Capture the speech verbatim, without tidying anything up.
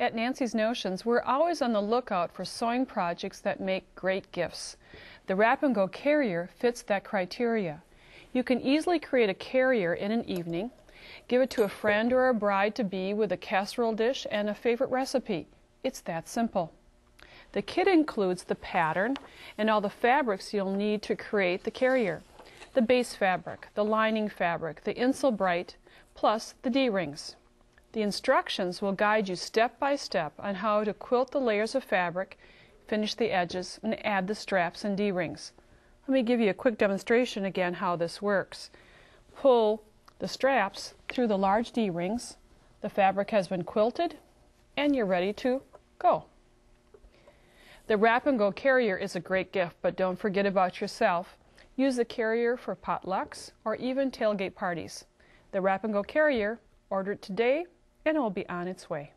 At Nancy's Notions, we're always on the lookout for sewing projects that make great gifts. The Wrap and Go Carrier fits that criteria. You can easily create a carrier in an evening, give it to a friend or a bride-to-be with a casserole dish and a favorite recipe. It's that simple. The kit includes the pattern and all the fabrics you'll need to create the carrier. The base fabric, the lining fabric, the Insul-Brite, plus the D-rings. The instructions will guide you step by step on how to quilt the layers of fabric, finish the edges, and add the straps and D-rings. Let me give you a quick demonstration again how this works. Pull the straps through the large D-rings. The fabric has been quilted, and you're ready to go. The Wrap and Go Carrier is a great gift, but don't forget about yourself. Use the carrier for potlucks or even tailgate parties. The Wrap and Go Carrier, order it today, and it will be on its way.